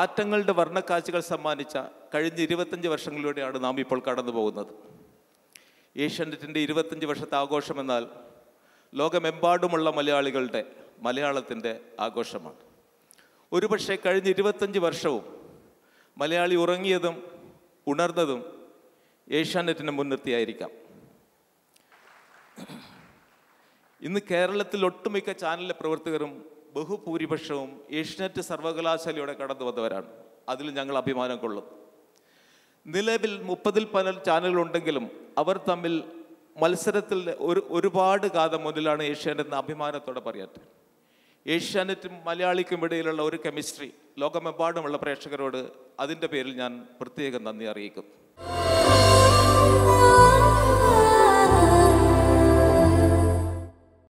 മാറ്റങ്ങളുടെ വർണ്ണക്കാഴ്ചകൾ സമ്മാനിച്ച കഴിഞ്ഞ 25 വർഷങ്ങളിലൂടെയാണ് നാം ഇപ്പോൾ കടന്നു പോകുന്നത്. ഏഷ്യാനെറ്റിൻ്റെ 25 വർഷത്തെ ആഘോഷമെന്നാൽ ലോകമെമ്പാടുമുള്ള മലയാളികളുടെ മലയാളത്തിൻ്റെ ആഘോഷമാണ്. ഒരുപക്ഷെ കഴിഞ്ഞ 25 വർഷവും മലയാളി ഉറങ്ങിയതും ഉണർന്നതും ഏഷ്യാനെറ്റിനെ മുൻനിർത്തിയായിരിക്കാം. ഇന്ന് കേരളത്തിൽ ഒട്ടുമിക്ക ചാനലിലെ പ്രവർത്തകരും ബഹുഭൂരിപക്ഷവും ഏഷ്യാനെറ്റ് സർവകലാശാലയോടെ കടന്നു വന്നവരാണ്. അതിൽ ഞങ്ങൾ അഭിമാനം കൊള്ളും. നിലവിൽ 30-ൽ പരം ചാനലുകളുണ്ടെങ്കിലും അവർ തമ്മിൽ മത്സരത്തിൽ ഒരുപാട് കാലം മുന്നിലാണ് ഏഷ്യാനെറ്റ് എന്ന് അഭിമാനത്തോടെ പറയട്ടെ. ഏഷ്യാനെറ്റും മലയാളിക്കും ഇടയിലുള്ള ഒരു കെമിസ്ട്രി ലോകമെമ്പാടുമുള്ള പ്രേക്ഷകരോട് അതിൻ്റെ പേരിൽ ഞാൻ പ്രത്യേകം നന്ദി അറിയിക്കുന്നു.